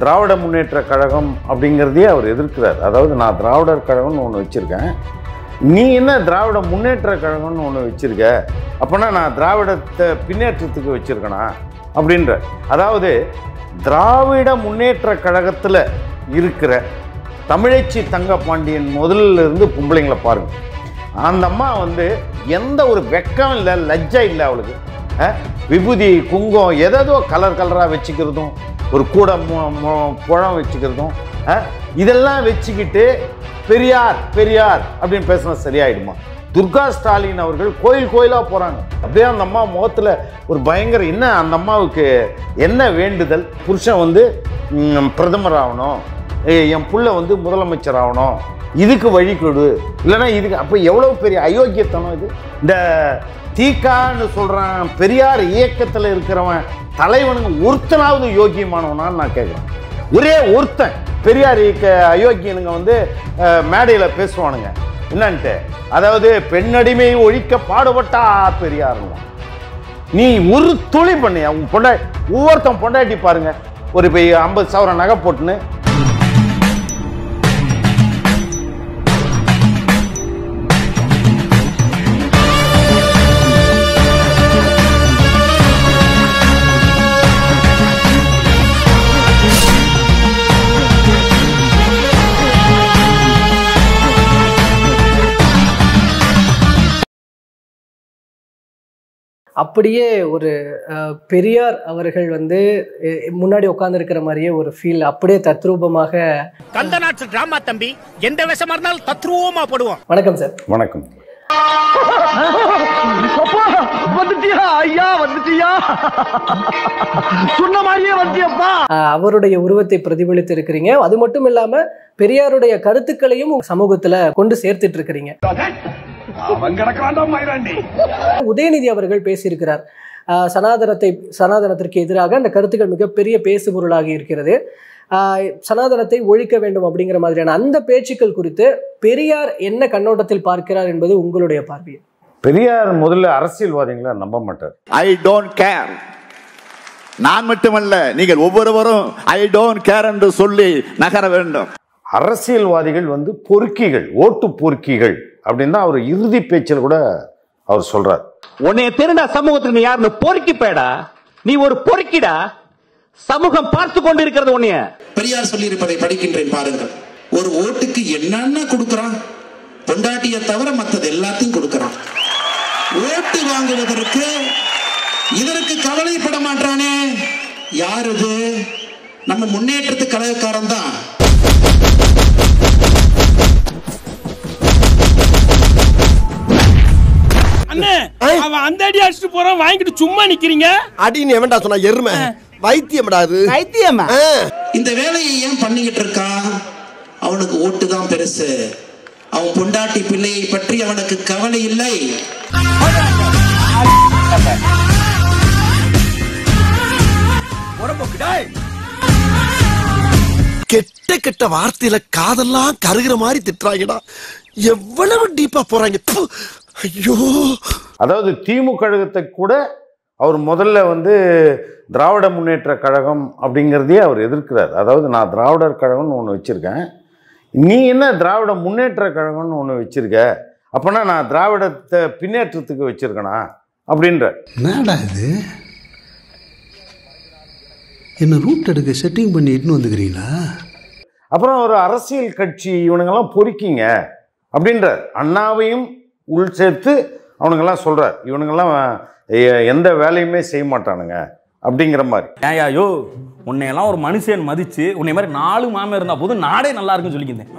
திராவிட முன்னேற்ற கழகம் அப்படிங்கிறதையே அவர் எதிர்க்கிறார். அதாவது நான் திராவிடர் கழகம்னு ஒன்று வச்சுருக்கேன், நீ என்ன திராவிட முன்னேற்ற கழகம்னு ஒன்று வச்சுருக்க, அப்போனா நான் திராவிடத்தை பின்னேற்றத்துக்கு வச்சுருக்கேனா அப்படின்ற, அதாவது திராவிட முன்னேற்ற கழகத்தில் இருக்கிற தமிழச்சி தங்க பாண்டியன் முதல்லிருந்து பொம்பளைங்களை பாருங்கள். அந்த அம்மா வந்து எந்த ஒரு வெக்கம் இல்லை, லஜ்ஜா இல்லை அவளுக்கு. விபூதி குங்கம் எதோ கலர் கலராக வச்சுக்கிறதும் ஒரு கூட புழம் வச்சுக்கிறதும் இதெல்லாம் வச்சுக்கிட்டு பெரியார் பெரியார் அப்படின்னு பேசினா சரியாயிடுமா? துர்கா ஸ்டாலின் அவர்கள் கோயில் கோயிலாக போகிறாங்க. அப்படியே அந்த அம்மா முகத்தில் ஒரு பயங்கர, என்ன அந்த அம்மாவுக்கு என்ன வேண்டுதல்? புருஷன் வந்து பிரதமர் ஆகணும், என் பிள்ளை வந்து முதலமைச்சர் ஆகணும், இதுக்கு வழி கொடு, இல்லைன்னா இதுக்கு. அப்போ எவ்வளோ பெரிய அயோக்கியத்தனம் இது! இந்த தீக்கான்னு சொல்கிறான் பெரியார் இயக்கத்தில் இருக்கிறவன் தலைவனுங்க ஒருத்தனாவது யோக்கியமானவனான்னு நான் கேட்குறேன். ஒரே ஒருத்தன் பெரியார் இயக்க அயோக்கியனுங்க வந்து மேடையில் பேசுவானுங்க என்னன்ட்டு, அதாவது பெண்ணடிமை ஒழிக்க பாடுபட்டா பெரியாருங்க. நீ ஒரு துளி பண்ணியா உன் பொண்டாட்டி, ஒவ்வொருத்தன் பொண்டாட்டி பாருங்க, ஒரு இப்போ 50,000 நகை போட்டுன்னு அப்படியே ஒரு பெரியார் அவர்கள் வந்து முன்னாடி உட்கார்ந்து இருக்கிற மாதிரியே ஒரு ஃபீல் அப்படியே தத்ரூபமாக கந்தநாட்டு டிராமா. தம்பி எந்த விஷயமா இருந்தாலும் தத்ரூபமா போடுவோம். வணக்கம் சார். வணக்கம். அவருடைய உருவத்தை பிரதிபலித்து இருக்கிறீங்க, அது மட்டும் இல்லாம பெரியாருடைய கருத்துக்களையும் சமூகத்துல கொண்டு சேர்த்துட்டு இருக்கிறீங்க. உதயநிதி அவர்கள் பேசியிருக்கிறார், சனாதனத்திற்கு எதிராக அந்த கருத்துக்கள் மிகப்பெரிய பேசுபொருளாகி இருக்கிறது, சனாதனத்தை ஒழிக்க வேண்டும் அப்படிங்கிற மாதிரியான அந்த பேச்சுக்கள் குறித்து பெரியார் என்ன கண்ணோட்டத்தில் பார்க்கிறார் என்பது உங்களுடைய பார்வை? பெரியார் முதல்ல அரசியல்வாதிகளை நம்ப மாட்டார். I don't care. நான் மட்டுமல்ல, நீங்கள் ஒவ்வொருவரும் ஐ டோன்ட் கேர் என்று சொல்லி நகர வேண்டும். அரசியல்வாதிகள் வந்து பொறுக்கிகள், ஓட்டு பொறுக்கிகள் அப்படின்னா அவர் இறுதி பேச்சில் கூட அவர் சொல்றார், உன்னை திருடா சமூகத்துக்கு நீ யாருன்னு பொறுக்கி பேடா, நீ ஒரு பொறுக்கிடா, சமூகம் பார்த்து கொண்டு இருக்கிறது உன்னைய. பெரியார் சொல்லியிருப்பதை படிக்கின்றேன் பாருங்கள், ஒரு ஓட்டுக்கு என்னன்னா கொடுக்கறான், பொண்டாட்டியை தவிர மற்றது எல்லாத்தையும் கொடுக்கறான். ஓட்டு வாங்குவதற்கு இதற்கு கவலைப்பட மாட்டானே, யார் இது? நம்ம முன்னேற்றத்து கழகக்காரன் தான். அவனுக்கு ஓட்டுதான் பெருசு, அவன் பொண்டாட்டி பிள்ளையை பற்றி அவனுக்கு கவலை இல்லை. கெட்ட கெட்ட வார்த்தையில காதெல்லாம் கருகிற மாதிரி திட்டுறாங்கடா, எவ்வளவு டீப்பா போறாங்க. ஐயோ, அதாவது திமுக கழகத்தை கூட அவர் முதல்ல வந்து திராவிட முன்னேற்ற கழகம் அப்படிங்கிறதையே அவர் எதிர்க்கிறார். அதாவது நான் திராவிடர் கழகம்னு ஒன்று வச்சுருக்கேன், நீ என்ன திராவிட முன்னேற்ற கழகம்னு ஒன்று வச்சுருக்க, அப்போனா நான் திராவிடத்தை பின்னேற்றத்துக்கு வச்சுருக்கேனா அப்படின்ற. என்னடா இது, என்ன ரூட் எடுக்க செட்டிங் பண்ணி இட்டுன்னு வந்துக்கிறீங்களா? அப்புறம் ஒரு அரசியல் கட்சி இவனுங்கெல்லாம் பொறிக்கிங்க அப்படின்றார். அண்ணாவையும் உள் சேர்த்து அவனுங்கெல்லாம் சொல்கிறார், இவனுங்கெல்லாம் எந்த வேலையுமே செய்ய மாட்டானுங்க அப்படிங்கிற மாதிரி. ஏயாயோ, உன்னையெல்லாம் ஒரு மனுஷன் மதித்து உன்னை மாதிரி நாலு மாமே இருந்தால் போது நாடே நல்லா இருக்குன்னு சொல்லிக்கிந்தேன்.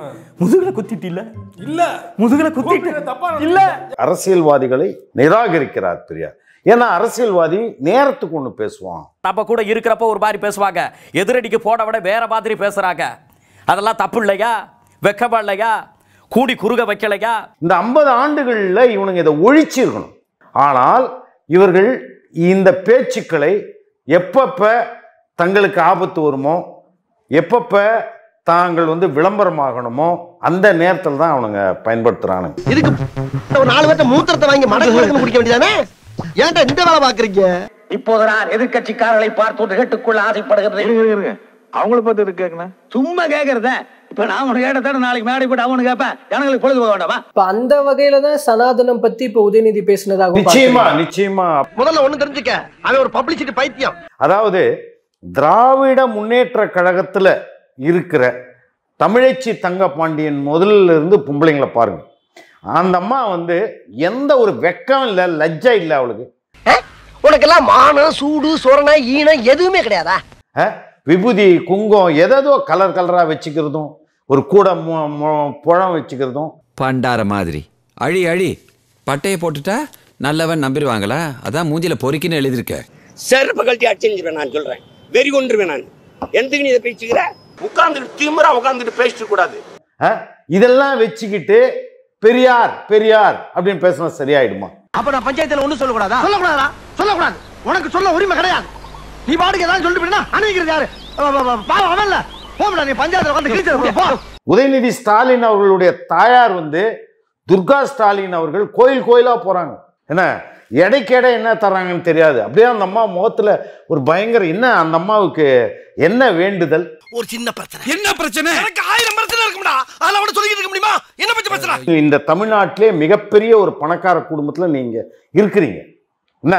முதுகில் குத்திட்டு இல்லை இல்லை முதுகில் குத்திட்டு தப்பா இல்லை. அரசியல்வாதிகளை நிராகரிக்கிறார் பெரியார். ஏன்னா அரசியல்வாதி நேரத்துக்கு ஒன்று பேசுவான், அப்போ கூட இருக்கிறப்ப ஒரு மாதிரி பேசுவாங்க, எதிரடிக்கு போட விட வேற மாதிரி பேசுகிறாங்க, அதெல்லாம் தப்பு இல்லையா, வெக்கப்பா இல்லையா, கூடி குறுக வைக்கலையா? இந்த 50 ஆண்டுகளில் இவனுங்க இதை ஒழிச்சிருக்கணும். ஆனால் இவர்கள் இந்த பேச்சுக்களை எப்பப்போ தங்களுக்கு ஆபத்து வருமோ, எப்பப்போ தாங்கள் வந்து விளம்பரமாகணுமோ அந்த நேரத்தில் தான் அவனுங்க பயன்படுத்துறானுங்க. இதுக்கு 4 பேர்த்த மூத்திரத்தை வாங்கி மடங்கு குடிக்க வேண்டியதானே, ஏன்டா இந்த வேலை பார்க்குறீங்க? இப்போது நான் எதிர்கட்சிக்காரர்களை பார்த்து கேட்டுக்கொள்ள ஆசைப்படுகிறது. அவங்கள பார்த்து எது கேக்குனா சும்மா கேக்குறதே. இப்ப நான் உனக்கு கேட்டதாட நாளைக்கு மேடை போட்டு அவனுக்கு கேப்பேன் எனக்கு பொழுது போக வேண்டாமா? இப்ப அந்த வகையில தான் சனாதனம் பத்தி இப்ப உதயநிதி பேசினதாக. நிச்சயமா நிச்சயமா. முதல்ல ஒண்ணு தெரிஞ்சுக்க, அவன் ஒரு பப்ளிசிட்டி பைத்தியம். அதாவது திராவிட முன்னேற்ற கழகத்துல இருக்கிற தமிழச்சி தங்க பாண்டியன் முதல்ல இருந்து பொம்பளைங்களை பாருங்க. அந்த அம்மா வந்து எந்த ஒரு வெக்கம் இல்லை, லஜ்ஜா இல்லை அவளுக்கு. உனக்கெல்லாம் மானம் சூடு சோரணை ஈனம் எதுவுமே கிடையாதா? விபூதி குங்கம் எதோ கலர் கலராக வச்சுக்கிறதும் ஒரு கூட புழம் வச்சுக்கிறதும் பண்டார மாதிரி அழி அழி பட்டையை போட்டுட்டா நல்லவன் நம்பிடுவாங்களா? அதான் மூஞ்சில பொறுக்கின்னு எழுதியிருக்க. செருப்பு கழட்டி அடிச்சுருவேன் நான் சொல்கிறேன், வெறி கொண்டுருவேன் நான். எந்தக்கு நீ இதை பேசிக்கிற? உட்கார்ந்துட்டு திமுறா உட்காந்துட்டு பேசிட்டு கூடாது. இதெல்லாம் வச்சுக்கிட்டு பெரியார் பெரியார் அப்படின்னு பேசினா சரியாயிடுமா? அப்ப நான் பஞ்சாயத்துல ஒண்ணு சொல்லக்கூடாதா? சொல்லக்கூடாதா? சொல்லக்கூடாது. உனக்கு சொல்ல உரிமை கிடையாது. நீ பாடுக்கு ஏதாவது சொல்லிட்டு அனுபவிக்கிறது யாரு? அவன்ல போடா, நீ பஞ்சாயத்துல வந்து கிழிச்சு போ. உதயநிதி ஸ்டாலின் அவர்களுடைய தாயார் வந்து துர்கா ஸ்டாலின் அவர்கள் கோயில் கோயிலா போறாங்க. என்ன எடைக்கேடை என்ன தர்றாங்கன்னு தெரியாது. அப்படியே அந்த அம்மா முகத்துல ஒரு பயங்கர என்ன அந்த அம்மாவுக்கு என்ன வேண்டுதல்? ஒரு சின்ன பிரச்சனை. என்ன பிரச்சனை? எனக்கு 1000 பிரச்சனை இருக்கும்டா. அதல அவட சொல்லிட்டு இருக்க முடியுமா? என்ன பத்தி பேசுறாங்க? இந்த தமிழ்நாட்டிலே மிகப்பெரிய ஒரு பணக்கார குடும்பத்துல நீங்க இருக்கிறீங்க. என்ன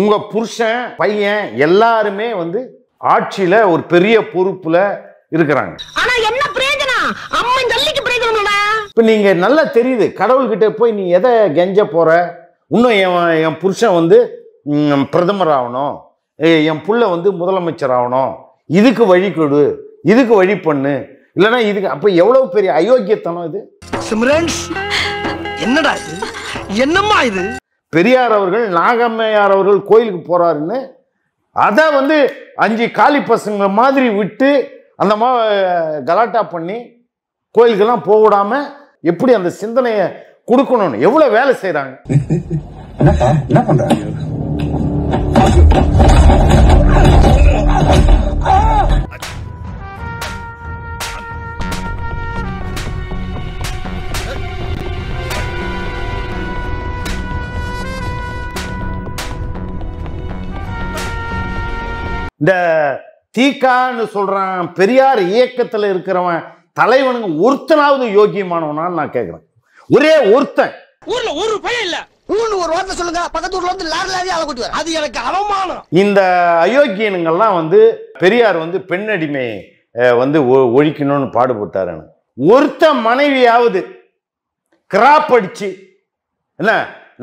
உங்க புருஷன் பையன் எல்லாருமே வந்து ஆட்சியில ஒரு பெரிய பொறுப்புல இருக்கிறாங்க. ஆனா என்ன பிரச்சனை? அம்மா ஜல்லிக்கு பிரச்சனைடா. இப்போ நீங்க நல்லா தெரியுது. கடவுள் கிட்ட போய் நீ எதை கெஞ்ச போற? இன்னும் என் புருஷன் வந்து பிரதமர் ஆகணும், என் புள்ள வந்து முதலமைச்சர் ஆகணும், இதுக்கு வழி கொடு, இதுக்கு வழி பண்ணு, இல்லைன்னா இதுக்கு. அப்போ எவ்வளவு பெரிய அயோக்கியத்தனம் இது! என்னடா இது? என்னம்மா இது? பெரியார் அவர்கள் நாகம்மையார் அவர்கள் கோயிலுக்கு போறாருன்னு அதை வந்து 5 காளி பசங்களை மாதிரி விட்டு அந்த கலாட்டா பண்ணி கோயிலுக்கெல்லாம் போக விடாம எப்படி அந்த சிந்தனையை கொடுக்கணும்னு எவ்வளவு வேலை செய்யறாங்க. என்ன பண்றாங்க? இந்த தீக்கான்னு சொல்றான் பெரியார் இயக்கத்துல இருக்கிறவன் தலைவனுங்க ஒருத்தனாவது யோகியமானவனான்னு நான் கேட்கிறேன். ஒரே ஒருத்தன் ஊர்ல ஒரு பையன் இல்ல. ஊர்ல ஒரு வார்த்தை சொல்லுங்க, பக்கத்து ஊர்ல வந்து லாரிலாவே ஆள கூட்டி வர. அது எனக்கு அவமானம். இந்த அயோக்கியனங்கள்லாம் வந்து பெரியார் வந்து பெண் அடிமை வந்து ஒழிக்கணும்னு பாடுபட்டாரு. ஒருத்த மனைவியாவது கிராப் அடிச்சு என்ன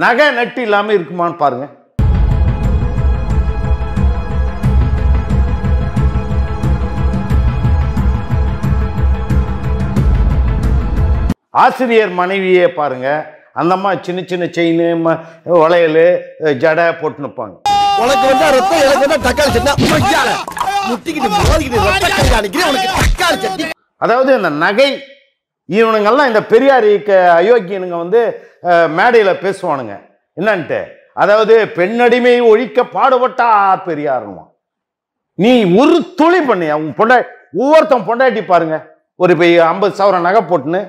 நகை நட்டு இல்லாம இருக்குமான்னு பாருங்க. ஆசிரியர் மனைவியே பாருங்க, அந்த அம்மா சின்ன சின்ன செயின் வளையல் ஜடை போட்டு நிற்பாங்க. அதாவது இந்த நகை இவனுங்கள்லாம் இந்த பெரியார் இயக்க அயோக்கியனுங்க வந்து மேடையில் பேசுவானுங்க என்னன்ட்டு. அதாவது பெண்ணடிமை ஒழிக்க பாடுபட்டா பெரியாருமா? நீ ஒரு துளி பண்ணி அவங்க பொண்டாட்டி ஒவ்வொருத்தன் பொண்டாட்டி பாருங்க ஒரு 50,000 நகை போட்டுன்னு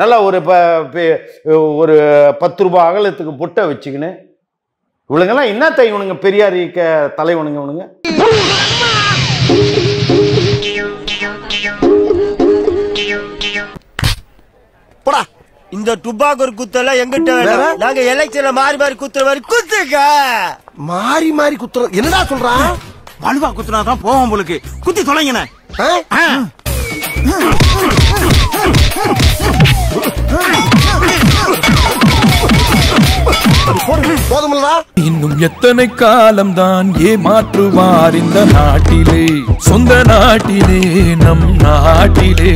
நல்லா ஒரு 10 ரூபாய் அகலத்துக்கு பொட்டை வச்சுக்கின்னு இவளுங்கெல்லாம் என்ன தைவனுங்க பெரியார் இயக்க தலைவனுங்க இவனுங்க. இந்த துப்பாக்கு ஒரு குத்தல எங்கிட்ட நாங்க எலெக்ஷன்ல மாறி மாறி குத்துற மாதிரி குத்துக்க மாறி மாறி குத்துற. என்னடா சொல்றான்? வலுவா குத்துனாதான் போவோம் உங்களுக்கு. குத்தி தொலைங்கண்ணே. இன்னும் எத்தனை காலம் தான் ஏமாற்றுவார் இந்த நாட்டிலே, சொந்த நாட்டிலே, நம் நாட்டிலே?